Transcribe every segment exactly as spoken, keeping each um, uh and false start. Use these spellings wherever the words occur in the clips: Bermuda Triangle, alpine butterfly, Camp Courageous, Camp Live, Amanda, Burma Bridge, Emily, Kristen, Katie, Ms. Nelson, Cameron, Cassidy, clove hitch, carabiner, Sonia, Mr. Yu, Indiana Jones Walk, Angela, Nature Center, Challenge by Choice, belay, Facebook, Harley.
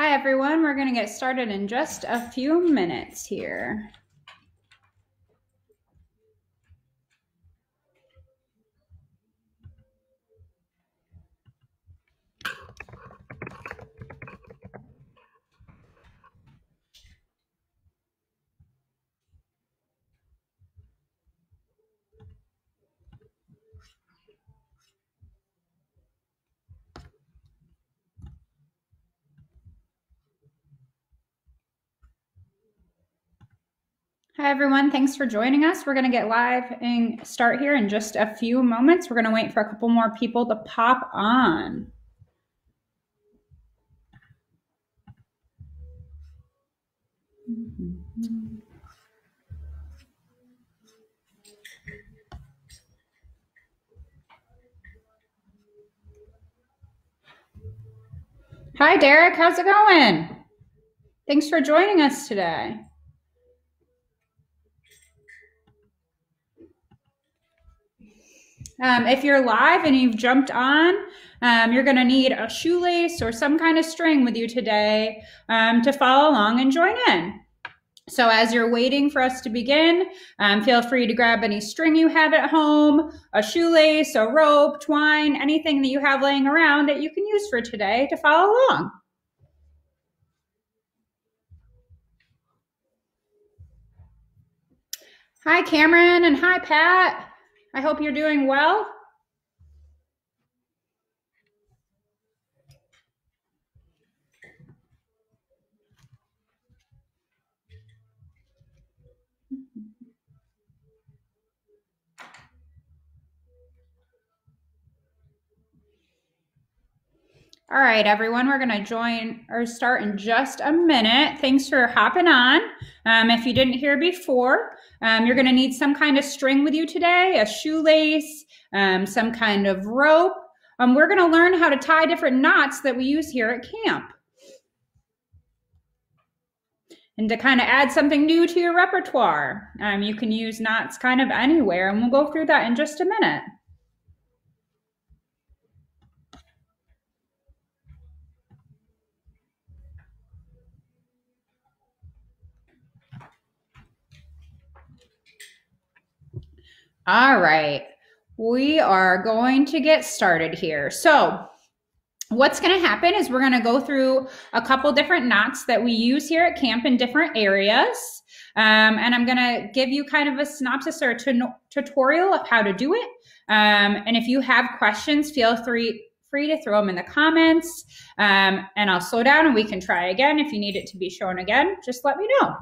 Hi everyone, we're gonna get started in just a few minutes here. Hi everyone, thanks for joining us. We're gonna get live and start here in just a few moments. We're gonna wait for a couple more people to pop on. Mm-hmm. Hi Derek, how's it going? Thanks for joining us today. Um, if you're live and you've jumped on, um, you're going to need a shoelace or some kind of string with you today um, to follow along and join in. So as you're waiting for us to begin, um, feel free to grab any string you have at home, a shoelace, a rope, twine, anything that you have laying around that you can use for today to follow along. Hi, Cameron, and hi, Pat. I hope you're doing well. All right, everyone, we're going to join or start in just a minute. Thanks for hopping on. Um, if you didn't hear before, um, you're going to need some kind of string with you today, a shoelace, um, some kind of rope. Um, we're going to learn how to tie different knots that we use here at camp. And to kind of add something new to your repertoire, um, you can use knots kind of anywhere, and we'll go through that in just a minute. All right, we are going to get started here. So what's gonna happen is we're gonna go through a couple different knots that we use here at camp in different areas. Um, and I'm gonna give you kind of a synopsis or a tutorial of how to do it. Um, and if you have questions, feel free, free to throw them in the comments. Um, and I'll slow down and we can try again. If you need it to be shown again, just let me know.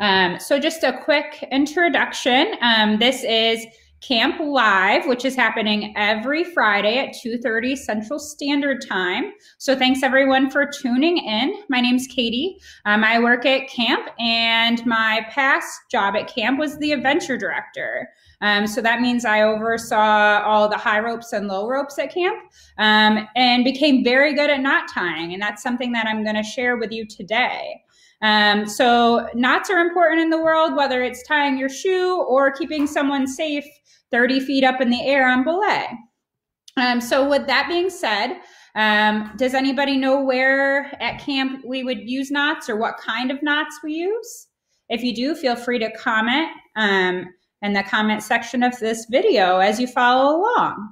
Um, so just a quick introduction. Um, this is Camp Live, which is happening every Friday at two thirty Central Standard Time. So thanks everyone for tuning in. My name's Katie. Um, I work at camp, and my past job at camp was the adventure director. Um, so that means I oversaw all the high ropes and low ropes at camp, um, and became very good at knot tying. And that's something that I'm gonna share with you today. Um, so knots are important in the world, whether it's tying your shoe or keeping someone safe thirty feet up in the air on belay. Um, so with that being said, um, does anybody know where at camp we would use knots or what kind of knots we use? If you do, feel free to comment um, in the comment section of this video as you follow along.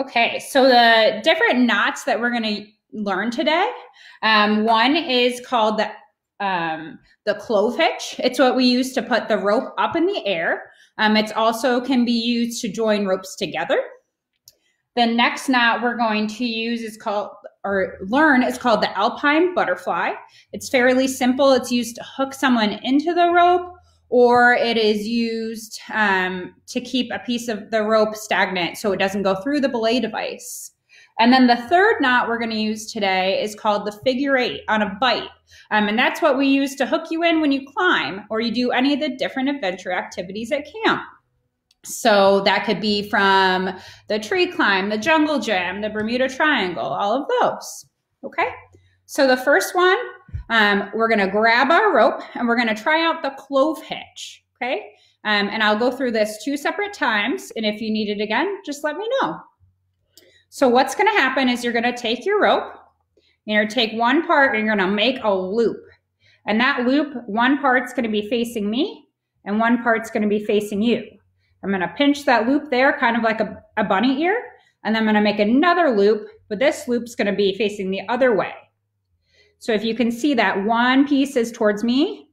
Okay, so the different knots that we're going to learn today. Um, one is called the, um, the clove hitch. It's what we use to put the rope up in the air. Um, it's also can be used to join ropes together. The next knot we're going to use is called, or learn, is called the alpine butterfly. It's fairly simple. It's used to hook someone into the rope, or it is used um, to keep a piece of the rope stagnant so it doesn't go through the belay device. And then the third knot we're going to use today is called the figure eight on a bite. Um, and that's what we use to hook you in when you climb or you do any of the different adventure activities at camp. So that could be from the tree climb, the jungle gym, the Bermuda Triangle, all of those. Okay. So the first one, um, we're going to grab our rope and we're going to try out the clove hitch. Okay. Um, and I'll go through this two separate times. And if you need it again, just let me know. So what's going to happen is you're going to take your rope, And you're going to take one part and you're going to make a loop. And that loop, one part's going to be facing me and one part's going to be facing you. I'm going to pinch that loop there, kind of like a, a bunny ear. And then I'm going to make another loop, but this loop's going to be facing the other way. So if you can see that one piece is towards me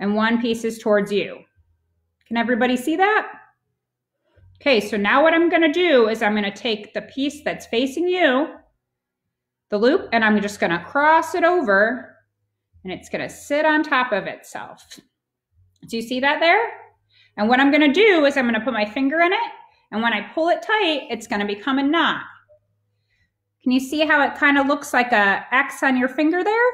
and one piece is towards you. Can everybody see that? Okay, so now what I'm going to do is I'm going to take the piece that's facing you, the loop, and I'm just going to cross it over and it's going to sit on top of itself. Do you see that there? And what I'm going to do is I'm going to put my finger in it, and when I pull it tight, it's going to become a knot. Can you see how it kind of looks like an X on your finger there?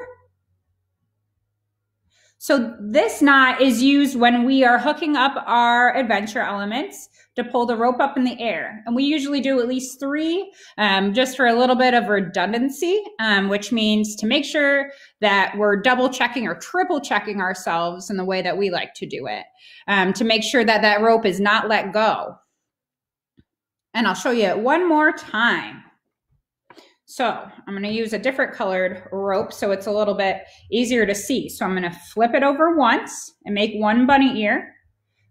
So this knot is used when we are hooking up our adventure elements to pull the rope up in the air. And we usually do at least three, um, just for a little bit of redundancy, um, which means to make sure that we're double checking or triple checking ourselves in the way that we like to do it, um, to make sure that that rope is not let go. And I'll show you it one more time. So I'm going to use a different colored rope so it's a little bit easier to see. So I'm going to flip it over once and make one bunny ear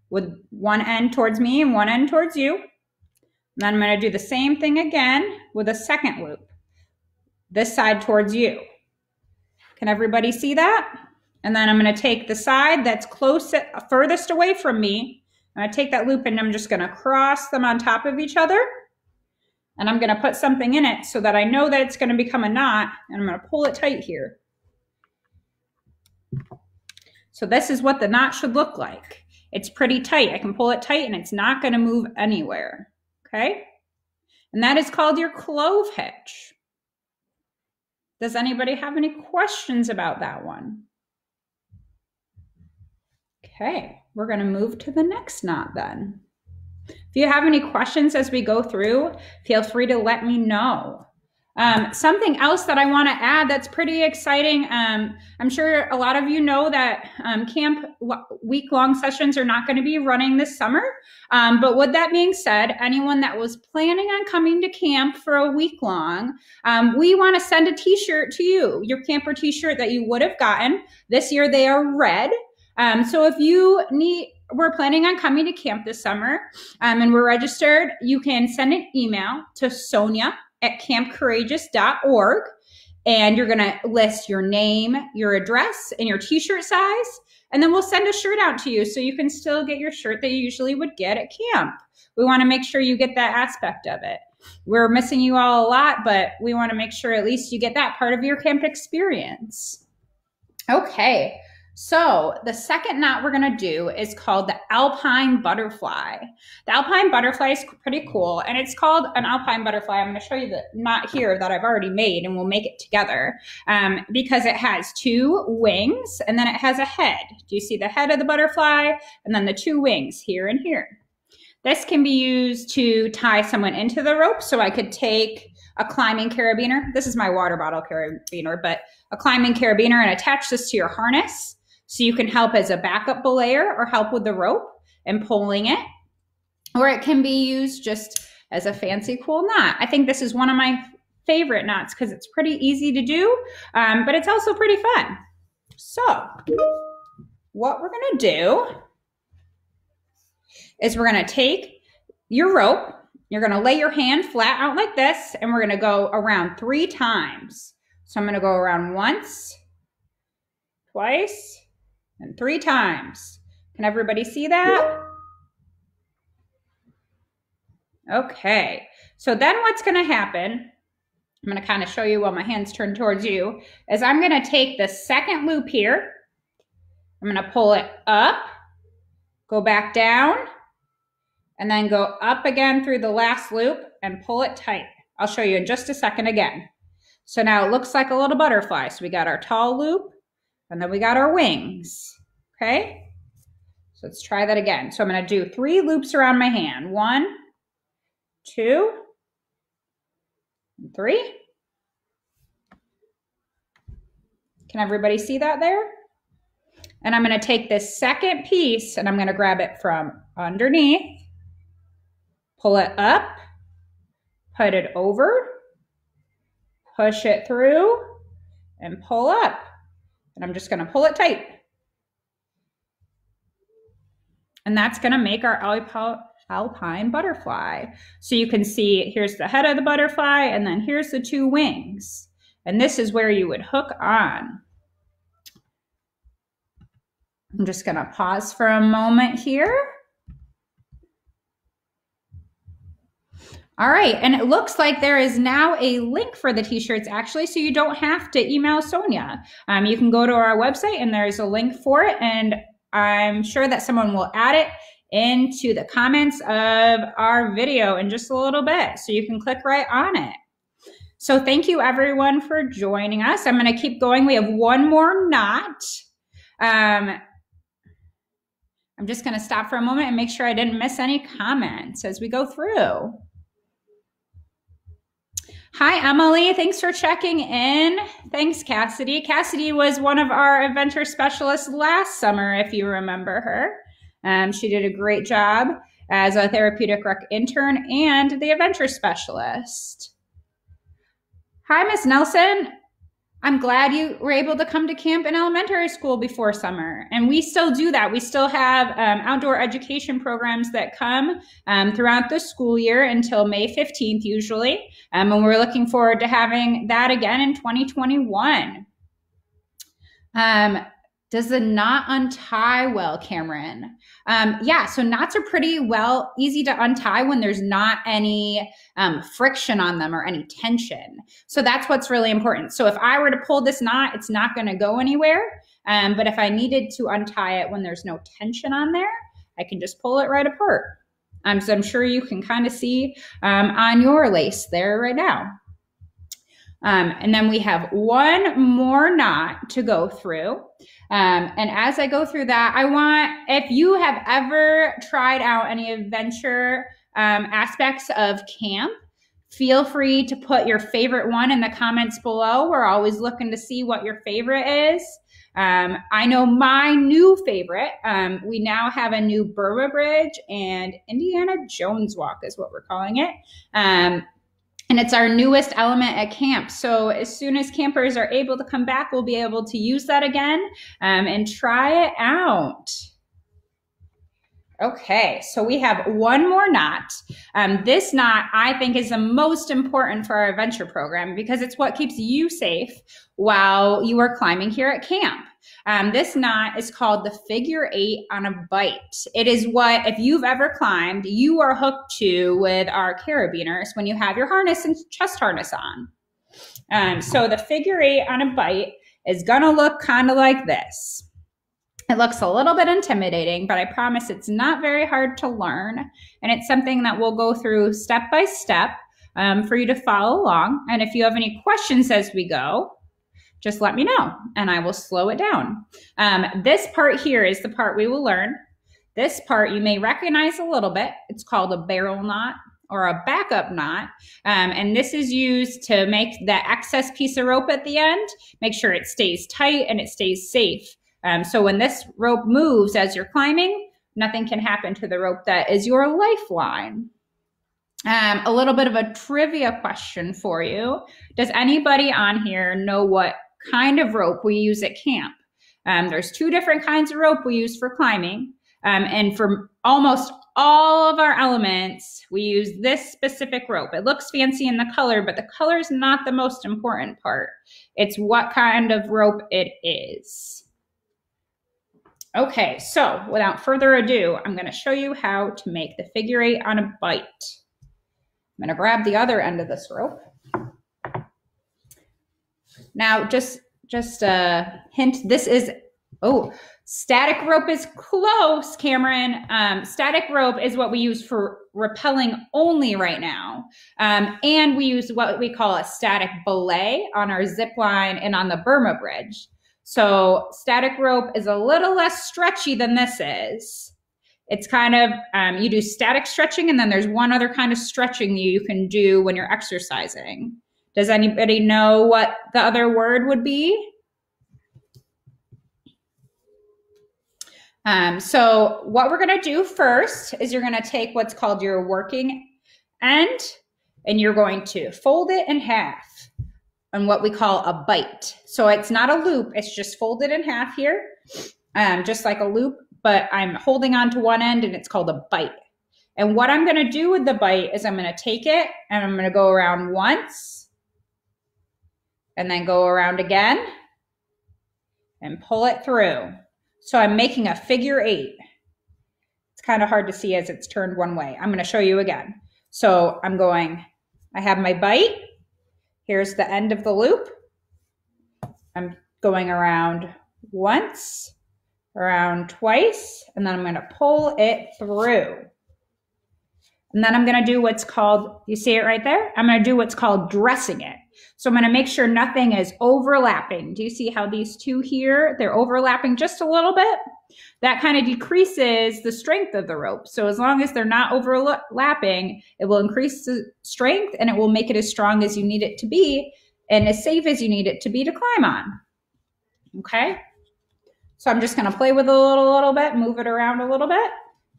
with one end towards me and one end towards you. And then I'm going to do the same thing again with a second loop, this side towards you. Can everybody see that? And then I'm going to take the side that's closest, furthest away from me. I'm going to take that loop and I'm just going to cross them on top of each other. And I'm going to put something in it so that I know that it's going to become a knot, and I'm going to pull it tight here. So this is what the knot should look like. It's pretty tight. I can pull it tight and it's not going to move anywhere. Okay? And that is called your clove hitch. Does anybody have any questions about that one? Okay, we're going to move to the next knot then. If you have any questions as we go through, feel free to let me know. Um, something else that I want to add that's pretty exciting. Um, I'm sure a lot of you know that um, camp week-long sessions are not going to be running this summer. Um, but with that being said, anyone that was planning on coming to camp for a week-long, um, we want to send a t-shirt to you, your camper t-shirt that you would have gotten. This year they are red. Um, so if you need... We're planning on coming to camp this summer, um, and we're registered. You can send an email to Sonia at camp courageous dot org, and you're going to list your name, your address, and your t-shirt size, and then we'll send a shirt out to you so you can still get your shirt that you usually would get at camp. We want to make sure you get that aspect of it. We're missing you all a lot, but we want to make sure at least you get that part of your camp experience. Okay. So the second knot we're going to do is called the alpine butterfly. The alpine butterfly is pretty cool, and it's called an alpine butterfly. I'm going to show you the knot here that I've already made, and we'll make it together um, because it has two wings, and then it has a head. Do you see the head of the butterfly? And then the two wings here and here. This can be used to tie someone into the rope, so I could take a climbing carabiner. This is my water bottle carabiner, but a climbing carabiner, and attach this to your harness. So you can help as a backup belayer or help with the rope and pulling it, or it can be used just as a fancy cool knot. I think this is one of my favorite knots because it's pretty easy to do, um, but it's also pretty fun. So what we're gonna do is we're gonna take your rope, you're gonna lay your hand flat out like this, and we're gonna go around three times. So I'm gonna go around once, twice, and three times. Can everybody see that? Okay, so then what's gonna happen, I'm gonna kind of show you while my hands turn towards you, is I'm gonna take the second loop here, I'm gonna pull it up, go back down, and then go up again through the last loop and pull it tight. I'll show you in just a second again. So now it looks like a little butterfly. So we got our tall loop, and then we got our wings, okay? So let's try that again. So I'm gonna do three loops around my hand. One, two, and three. Can everybody see that there? And I'm gonna take this second piece and I'm gonna grab it from underneath, pull it up, put it over, push it through, and pull up. And I'm just gonna pull it tight. And that's gonna make our alpine butterfly. So you can see here's the head of the butterfly and then here's the two wings. And this is where you would hook on. I'm just gonna pause for a moment here. All right, and it looks like there is now a link for the t-shirts actually, so you don't have to email Sonia. Um, you can go to our website and there's a link for it, and I'm sure that someone will add it into the comments of our video in just a little bit, so you can click right on it. So thank you everyone for joining us. I'm gonna keep going. We have one more knot. Um, I'm just gonna stop for a moment and make sure I didn't miss any comments as we go through. Hi, Emily. Thanks for checking in. Thanks, Cassidy. Cassidy was one of our adventure specialists last summer, if you remember her. Um, she did a great job as a therapeutic rec intern and the adventure specialist. Hi, Miz Nelson. I'm glad you were able to come to camp in elementary school before summer. And we still do that. We still have um, outdoor education programs that come um, throughout the school year until May fifteenth usually. Um, and we're looking forward to having that again in twenty twenty-one. Um, does the knot untie well, Cameron? Um, yeah, so knots are pretty well easy to untie when there's not any um, friction on them or any tension. So that's what's really important. So if I were to pull this knot, it's not gonna go anywhere. Um, but if I needed to untie it when there's no tension on there, I can just pull it right apart. Um, so I'm sure you can kind of see um, on your lace there right now. Um, and then we have one more knot to go through. Um, and as I go through that, I want, if you have ever tried out any adventure um, aspects of camp, feel free to put your favorite one in the comments below. We're always looking to see what your favorite is. Um, I know my new favorite, um, we now have a new Burma Bridge and Indiana Jones Walk is what we're calling it. Um, And it's our newest element at camp. So as soon as campers are able to come back, we'll be able to use that again um, and try it out. Okay, so we have one more knot. Um, this knot, I think, is the most important for our adventure program because it's what keeps you safe while you are climbing here at camp. Um, this knot is called the figure eight on a bite. It is what, if you've ever climbed, you are hooked to with our carabiners when you have your harness and chest harness on. Um, so the figure eight on a bite is gonna look kind of like this. It looks a little bit intimidating, but I promise it's not very hard to learn. And it's something that we'll go through step by step um, for you to follow along. And if you have any questions as we go, just let me know and I will slow it down. Um, this part here is the part we will learn. This part you may recognize a little bit. It's called a barrel knot or a backup knot. Um, and this is used to make the excess piece of rope at the end, make sure it stays tight and it stays safe. Um, so when this rope moves as you're climbing, nothing can happen to the rope that is your lifeline. Um, a little bit of a trivia question for you. Does anybody on here know what kind of rope we use at camp? Um, there's two different kinds of rope we use for climbing. Um, and for almost all of our elements, we use this specific rope. It looks fancy in the color, but the color is not the most important part. It's what kind of rope it is. Okay, so without further ado, I'm gonna show you how to make the figure eight on a bite. I'm gonna grab the other end of this rope. Now, just, just a hint, this is, oh, static rope is close, Cameron. Um, static rope is what we use for rappelling only right now. Um, and we use what we call a static belay on our zip line and on the Burma Bridge. So static rope is a little less stretchy than this is. It's kind of, um, you do static stretching and then there's one other kind of stretching you can do when you're exercising. Does anybody know what the other word would be? Um, so what we're gonna do first is you're gonna take what's called your working end and you're going to fold it in half. and what we call a bite. So it's not a loop, it's just folded in half here, um, just like a loop, but I'm holding on to one end and it's called a bite. And what I'm gonna do with the bite is I'm gonna take it and I'm gonna go around once and then go around again and pull it through. So I'm making a figure eight. It's kind of hard to see as it's turned one way. I'm gonna show you again. So I'm going, I have my bite, here's the end of the loop. I'm going around once, around twice, and then I'm gonna pull it through. And then I'm gonna do what's called, you see it right there? I'm gonna do what's called dressing it. So I'm gonna make sure nothing is overlapping. Do you see how these two here, they're overlapping just a little bit? That kind of decreases the strength of the rope. So as long as they're not overlapping, it will increase the strength and it will make it as strong as you need it to be and as safe as you need it to be to climb on, okay? So I'm just gonna play with it a little, little bit, move it around a little bit,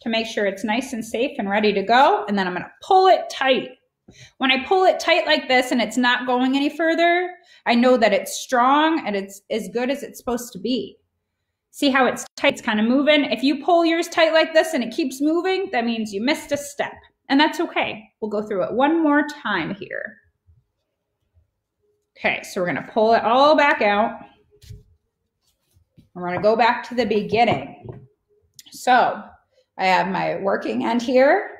to make sure it's nice and safe and ready to go. And then I'm gonna pull it tight. When I pull it tight like this and it's not going any further, I know that it's strong and it's as good as it's supposed to be. See how it's tight, it's kind of moving. If you pull yours tight like this and it keeps moving, that means you missed a step, and that's okay. We'll go through it one more time here. Okay, so we're gonna pull it all back out. We're gonna go back to the beginning. So, I have my working end here,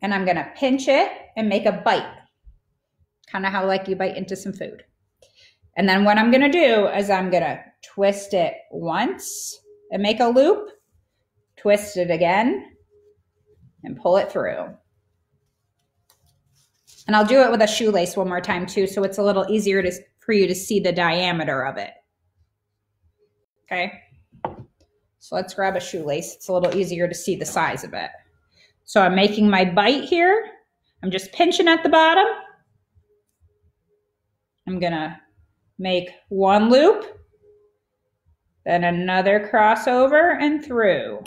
and I'm gonna pinch it and make a bite. Kind of how like you bite into some food. And then what I'm gonna do is I'm gonna twist it once and make a loop, twist it again, and pull it through. And I'll do it with a shoelace one more time too, so it's a little easier to, for you to see the diameter of it, okay? So let's grab a shoelace. It's a little easier to see the size of it. So I'm making my bite here. I'm just pinching at the bottom. I'm gonna make one loop, then another crossover and through.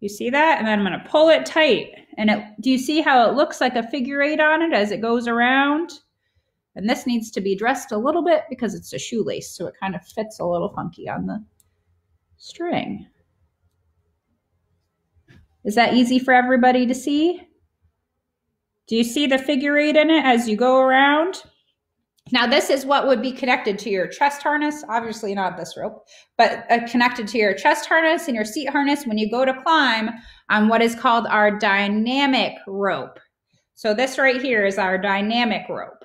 You see that? And then I'm gonna pull it tight. And it, do you see how it looks like a figure eight on it as it goes around? And this needs to be dressed a little bit because it's a shoelace, so it kind of fits a little funky on the string. Is that easy for everybody to see? Do you see the figure eight in it as you go around? Now this is what would be connected to your chest harness, obviously not this rope, but uh, connected to your chest harness and your seat harness when you go to climb on what is called our dynamic rope. So this right here is our dynamic rope.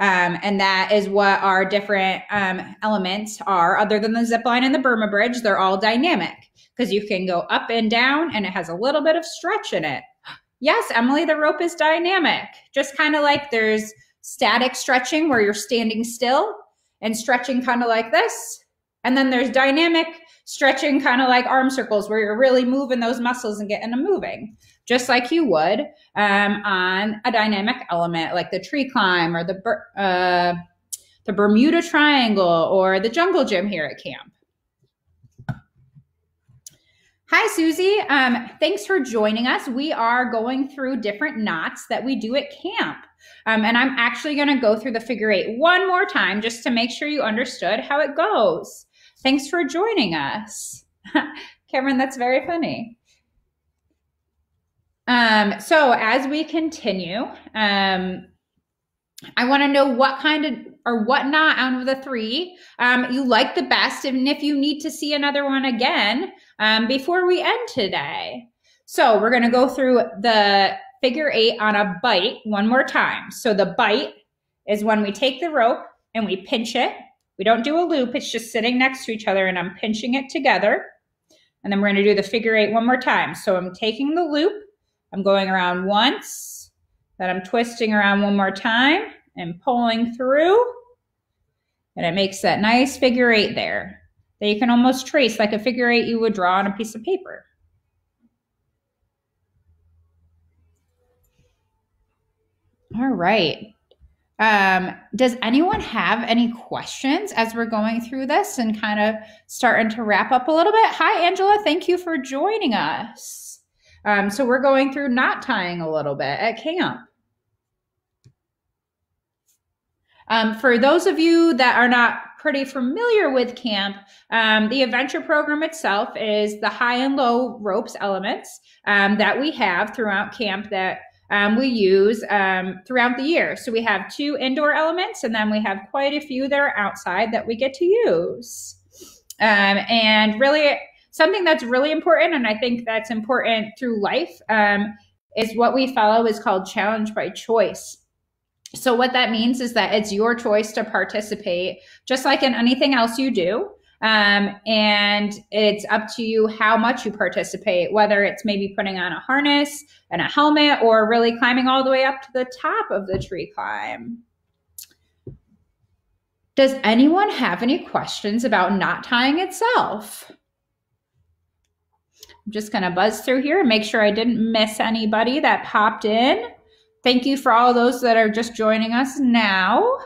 Um, and that is what our different um, elements are. Other than the zip line and the Burma Bridge, they're all dynamic because you can go up and down and it has a little bit of stretch in it. Yes, Emily, the rope is dynamic. Just kind of like there's static stretching where you're standing still and stretching kind of like this. And then there's dynamic stretching kind of like arm circles where you're really moving those muscles and getting them moving, just like you would um, on a dynamic element like the tree climb or the, uh, the Bermuda Triangle or the jungle gym here at camp. Hi, Susie. Um, thanks for joining us. We are going through different knots that we do at camp. Um, and I'm actually going to go through the figure eight one more time just to make sure you understood how it goes. Thanks for joining us. Cameron, that's very funny. Um, so as we continue, um, I want to know what kind of or what knot out of the three um, you like the best, and if you need to see another one again um, before we end today. So we're going to go through the figure eight on a bite one more time. So the bite is when we take the rope and we pinch it. We don't do a loop, it's just sitting next to each other and I'm pinching it together. And then we're gonna do the figure eight one more time. So I'm taking the loop, I'm going around once, then I'm twisting around one more time and pulling through. And it makes that nice figure eight there that you can almost trace like a figure eight you would draw on a piece of paper. All right. Um, does anyone have any questions as we're going through this and kind of starting to wrap up a little bit? Hi, Angela. Thank you for joining us. Um, so we're going through knot tying a little bit at camp. Um, for those of you that are not pretty familiar with camp, um, the adventure program itself is the high and low ropes elements um, that we have throughout camp that um, we use um, throughout the year. So we have two indoor elements, and then we have quite a few that are outside that we get to use. Um, and really, something that's really important, and I think that's important through life, um, is what we follow is called Challenge by Choice. So what that means is that it's your choice to participate, just like in anything else you do. Um, and it's up to you how much you participate, whether it's maybe putting on a harness and a helmet or really climbing all the way up to the top of the tree climb. Does anyone have any questions about knot tying itself? I'm just gonna buzz through here and make sure I didn't miss anybody that popped in. Thank you for all those that are just joining us now.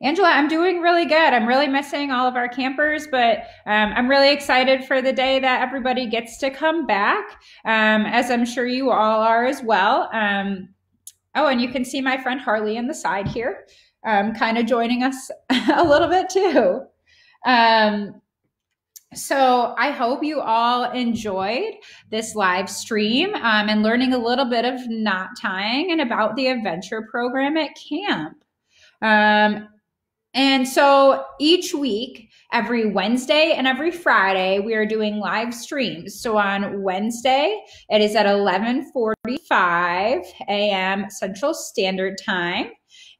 Angela, I'm doing really good. I'm really missing all of our campers, but um, I'm really excited for the day that everybody gets to come back, um, as I'm sure you all are as well. Um, oh, and you can see my friend Harley in the side here, um, kind of joining us a little bit too. Um, So I hope you all enjoyed this live stream um, and learning a little bit of knot tying and about the adventure program at camp. Um, and so each week, every Wednesday and every Friday, we are doing live streams. So on Wednesday, it is at eleven forty-five a m Central Standard Time.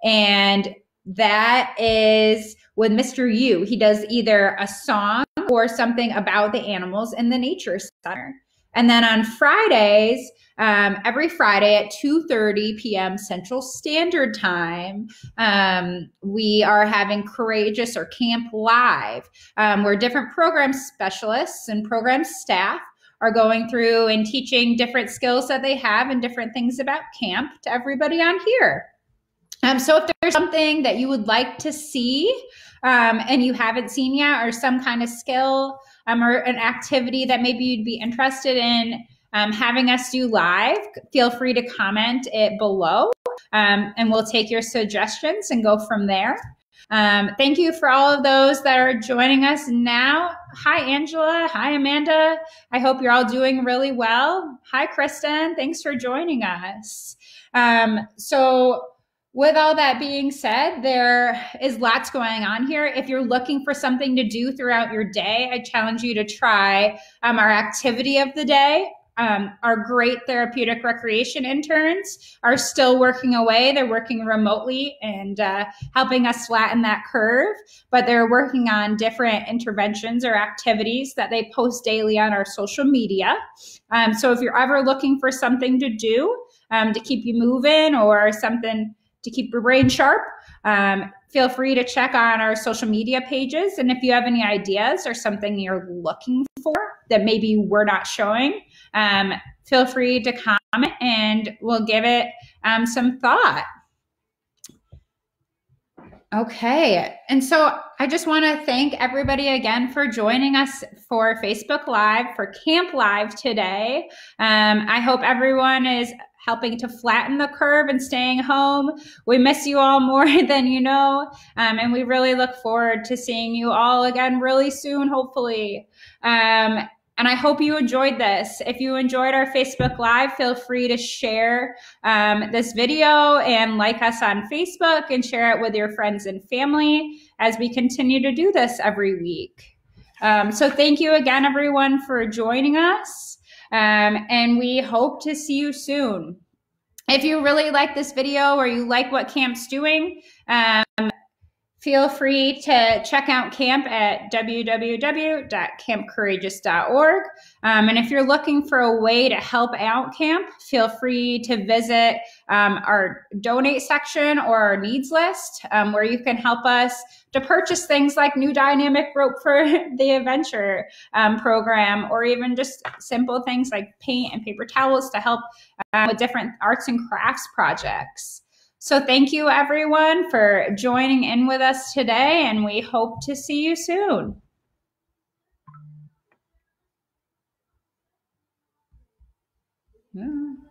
And that is with Mister Yu. He does either a song or something about the animals in the Nature Center. And then on Fridays, um, every Friday at two thirty p m Central Standard Time, um, we are having Courageous or Camp Live, um, where different program specialists and program staff are going through and teaching different skills that they have and different things about camp to everybody on here. Um, so if there's something that you would like to see um, and you haven't seen yet, or some kind of skill um, or an activity that maybe you'd be interested in um, having us do live, feel free to comment it below um, and we'll take your suggestions and go from there. Um, thank you for all of those that are joining us now. Hi, Angela. Hi, Amanda. I hope you're all doing really well. Hi, Kristen. Thanks for joining us. Um, so... With all that being said, there is lots going on here. If you're looking for something to do throughout your day, I challenge you to try um, our activity of the day. Um, our great therapeutic recreation interns are still working away. They're working remotely and uh, helping us flatten that curve, but they're working on different interventions or activities that they post daily on our social media. Um, so if you're ever looking for something to do um, to keep you moving or something to keep your brain sharp, um, feel free to check on our social media pages. And if you have any ideas or something you're looking for that maybe we're not showing, um, feel free to comment and we'll give it um, some thought. Okay, and so I just want to thank everybody again for joining us for Facebook Live, for Camp Live today. Um, I hope everyone is helping to flatten the curve and staying home. We miss you all more than you know, um, and we really look forward to seeing you all again really soon, hopefully. Um, and I hope you enjoyed this. If you enjoyed our Facebook Live, feel free to share um, this video and like us on Facebook and share it with your friends and family as we continue to do this every week. Um, so thank you again, everyone, for joining us. Um, and we hope to see you soon. If you really like this video or you like what camp's doing, um, feel free to check out camp at w w w dot camp courageous dot org. Um, and if you're looking for a way to help out camp, feel free to visit um, our donate section or our needs list, um, where you can help us to purchase things like new dynamic rope for the adventure um, program, or even just simple things like paint and paper towels to help um, with different arts and crafts projects. So thank you, everyone, for joining in with us today, and we hope to see you soon. Yeah.